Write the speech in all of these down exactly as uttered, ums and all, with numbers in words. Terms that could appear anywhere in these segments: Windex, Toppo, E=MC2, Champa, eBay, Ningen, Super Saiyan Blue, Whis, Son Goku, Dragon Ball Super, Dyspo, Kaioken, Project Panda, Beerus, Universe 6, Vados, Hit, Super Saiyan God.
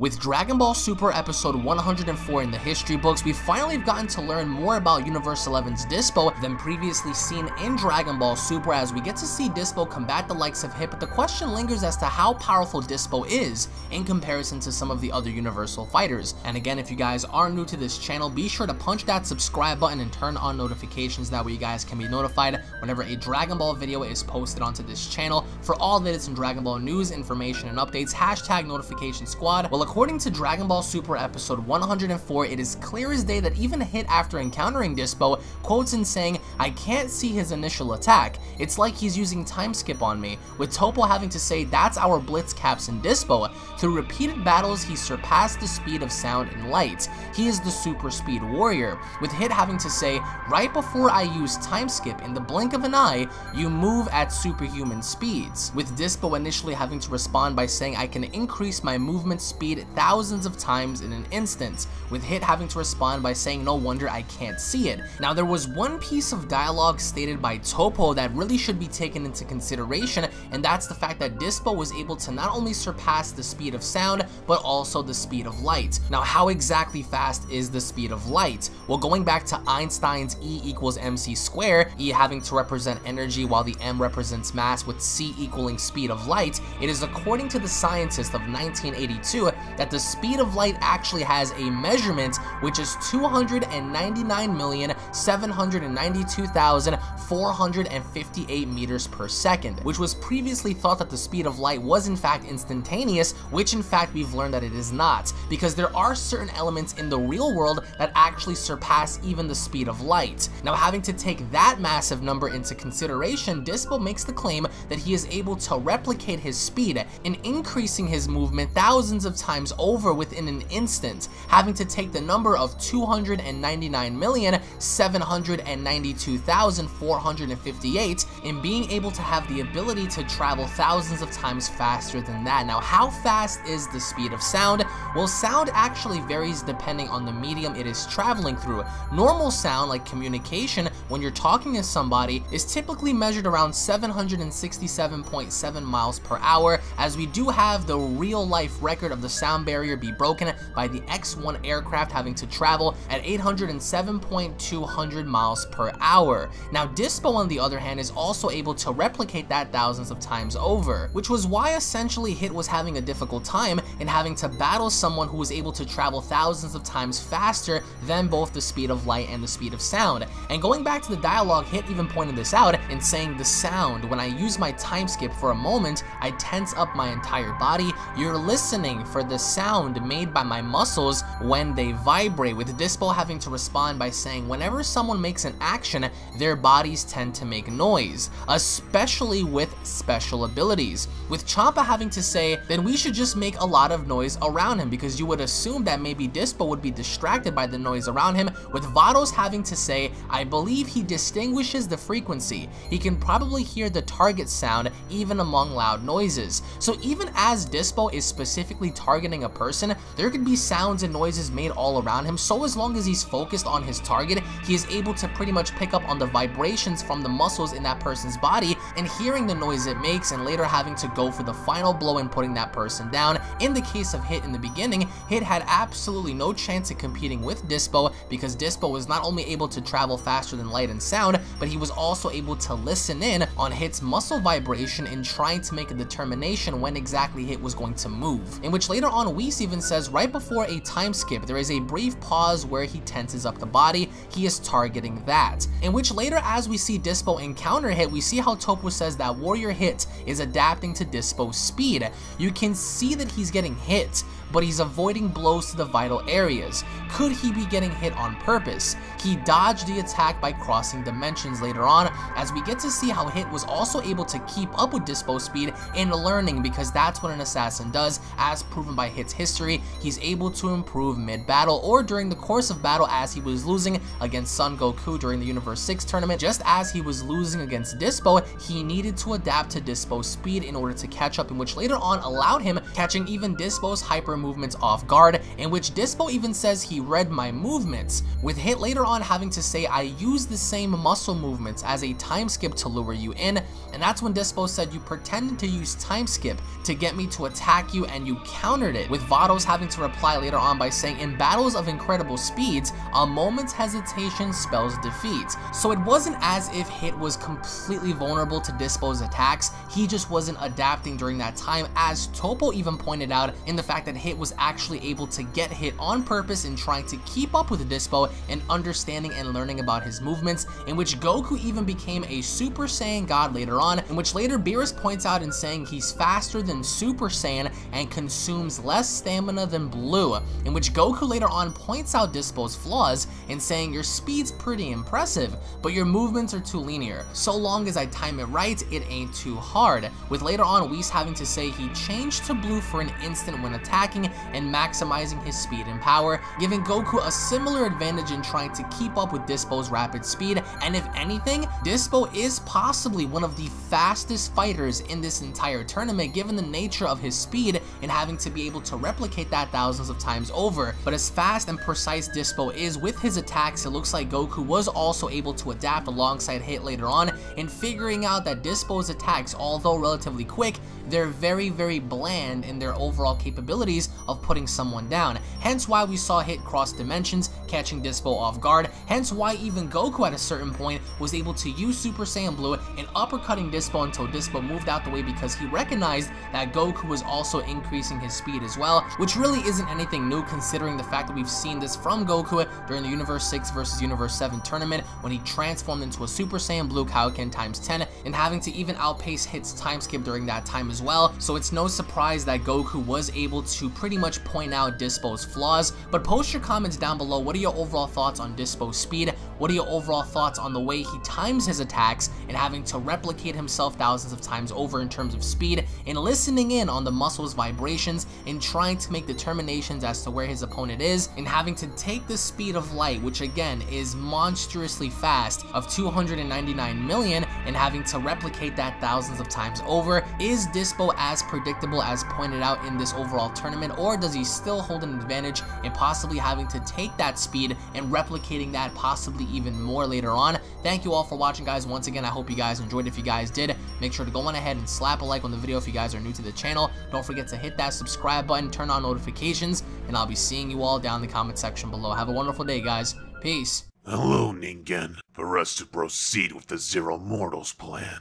With Dragon Ball Super episode one hundred four in the history books, we finally have gotten to learn more about Universe eleven's Dyspo than previously seen in Dragon Ball Super, as we get to see Dyspo combat the likes of Hit, but the question lingers as to how powerful Dyspo is in comparison to some of the other Universal fighters. And again, if you guys are new to this channel, be sure to punch that subscribe button and turn on notifications, that way you guys can be notified whenever a Dragon Ball video is posted onto this channel. For all the latest in Dragon Ball news, information, and updates, hashtag notification squad. Well, according to Dragon Ball Super episode one hundred four, it is clear as day that even Hit, after encountering Dyspo, quotes in saying, "I can't see his initial attack. It's like he's using time skip on me," with Toppo having to say, "That's our blitz caps in Dyspo. Through repeated battles, he surpassed the speed of sound and light. He is the super speed warrior," with Hit having to say, "Right before I use time skip, in the blink of an eye, you move at superhuman speeds," with Dyspo initially having to respond by saying, "I can increase my movement speed thousands of times in an instant," with Hit having to respond by saying, "No wonder I can't see it." Now, there was one piece of dialogue stated by Toppo that really should be taken into consideration, and that's the fact that Dyspo was able to not only surpass the speed of sound, but also the speed of light. Now, how exactly fast is the speed of light? Well, going back to Einstein's E equals mc squared, E having to represent energy while the m represents mass, with c equaling speed of light, it is according to the scientist of nineteen eighty-two that the speed of light actually has a measurement which is two hundred ninety-nine million, seven hundred ninety-two thousand, four hundred fifty-eight meters per second, which was previously thought that the speed of light was in fact instantaneous, which in fact we've learned that it is not, because there are certain elements in the real world that actually surpass even the speed of light. Now, having to take that massive number into consideration, Dyspo makes the claim that he is able to replicate his speed in increasing his movement thousands of times over within an instant, having to take the number of two hundred ninety-nine million, seven hundred ninety-two thousand, four hundred fifty-eight and being able to have the ability to travel thousands of times faster than that. Now, how fast is the speed of sound? Well, sound actually varies depending on the medium it is traveling through. Normal sound, like communication, when you're talking to somebody, is typically measured around seven hundred sixty-seven point seven miles per hour, as we do have the real-life record of the sound sound barrier be broken by the X one aircraft having to travel at eight hundred seven point two miles per hour. Now, Dyspo, on the other hand, is also able to replicate that thousands of times over, which was why essentially Hit was having a difficult time in having to battle someone who was able to travel thousands of times faster than both the speed of light and the speed of sound. And going back to the dialogue, Hit even pointed this out in saying, "The sound, when I use my time skip for a moment, I tense up my entire body. You're listening for the sound made by my muscles when they vibrate," with Dyspo having to respond by saying, "Whenever someone makes an action, their bodies tend to make noise, especially with special abilities," with Champa having to say, "Then we should just make a lot of noise around him," because you would assume that maybe Dyspo would be distracted by the noise around him, with Vados having to say, "I believe he distinguishes the frequency. He can probably hear the target sound even among loud noises." So even as Dyspo is specifically targeted targeting a person, there could be sounds and noises made all around him, so as long as he's focused on his target, he is able to pretty much pick up on the vibrations from the muscles in that person's body and hearing the noise it makes, and later having to go for the final blow and putting that person down. In the case of Hit in the beginning, Hit had absolutely no chance at competing with Dyspo, because Dyspo was not only able to travel faster than light and sound, but he was also able to listen in on Hit's muscle vibration in trying to make a determination when exactly Hit was going to move, in which later on Whis even says, "Right before a time skip, there is a brief pause where he tenses up the body. He is targeting that." In which later, as we see Dyspo encounter Hit, we see how Toppo says that warrior Hit is adapting to Dyspo's speed. You can see that he's getting hit, but he's avoiding blows to the vital areas. Could he be getting hit on purpose? He dodged the attack by crossing dimensions later on, as we get to see how Hit was also able to keep up with Dyspo's speed in learning, because that's what an assassin does, as proven by Hit's history. He's able to improve mid-battle or during the course of battle, as he was losing against Son Goku during the Universe six tournament. Just as he was losing against Dyspo, he needed to adapt to Dyspo's speed in order to catch up, in which later on allowed him catching even Dyspo's hyper movements off guard, in which Dyspo even says he read my movements, with Hit later on having to say I use the same muscle movements as a time skip to lure you in, and that's when Dyspo said you pretended to use time skip to get me to attack you and you countered it, with Vados having to reply later on by saying in battles of incredible speeds, a moment's hesitation spells defeat. So it wasn't as if Hit was completely vulnerable to Dyspo's attacks, he just wasn't adapting during that time, as Toppo even pointed out in the fact that Hit was actually able to get Hit on purpose in trying to keep up with Dyspo and understanding and learning about his movements, in which Goku even became a Super Saiyan God later on, in which later Beerus points out in saying he's faster than Super Saiyan and consumes less stamina than Blue, in which Goku later on points out Dyspo's flaws in saying your speed's pretty impressive, but your movements are too linear. So long as I time it right, it ain't too hard, with later on Whis having to say he changed to Blue for an instant when attacking and maximizing his speed and power, giving Goku a similar advantage in trying to keep up with Dyspo's rapid speed, and if anything, Dyspo is possibly one of the fastest fighters in this entire tournament given the nature of his speed and having to be able to replicate that thousands of times over. But as fast and precise Dyspo is with his attacks, it looks like Goku was also able to adapt alongside Hit later on in figuring out that Dyspo's attacks, although relatively quick, they're very very bland in their overall capabilities of putting someone down, hence why we saw Hit cross dimensions, catching Dyspo off guard, hence why even Goku at a certain point was able to use Super Saiyan Blue and uppercutting Dyspo until Dyspo moved out the way because he recognized that Goku was also increasing his speed as well, which really isn't anything new considering the fact that we've seen this from Goku during the Universe six versus Universe seven tournament when he transformed into a Super Saiyan Blue Kaioken times ten and having to even outpace Hit's time skip during that time as well, so it's no surprise that Goku was able to pretty much point out Dyspo's flaws. But post your comments down below, what are your overall thoughts on Dyspo's speed? What are your overall thoughts on the way he times his attacks and having to replicate himself thousands of times over in terms of speed, and listening in on the muscle's vibrations and trying to make determinations as to where his opponent is, and having to take the speed of light, which again is monstrously fast, of two hundred ninety-nine million, and having to replicate that thousands of times over? Is Dyspo as predictable as pointed out in this overall tournament, or does he still hold an advantage in possibly having to take that speed and replicating that possibly even more later on? Thank you all for watching, guys. Once again, I hope you guys enjoyed. If you guys did, make sure to go on ahead and slap a like on the video if you guys are new to the channel. Don't forget to hit that subscribe button, turn on notifications, and I'll be seeing you all down in the comment section below. Have a wonderful day, guys. Peace. Hello, Ningen. For us to proceed with the Zero Mortals plan,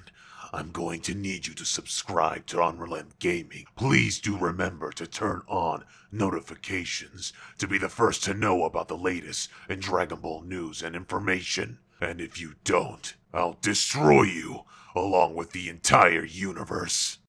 I'm going to need you to subscribe to Unrelenting Gaming. Please do remember to turn on notifications to be the first to know about the latest in Dragon Ball news and information. And if you don't, I'll destroy you along with the entire universe.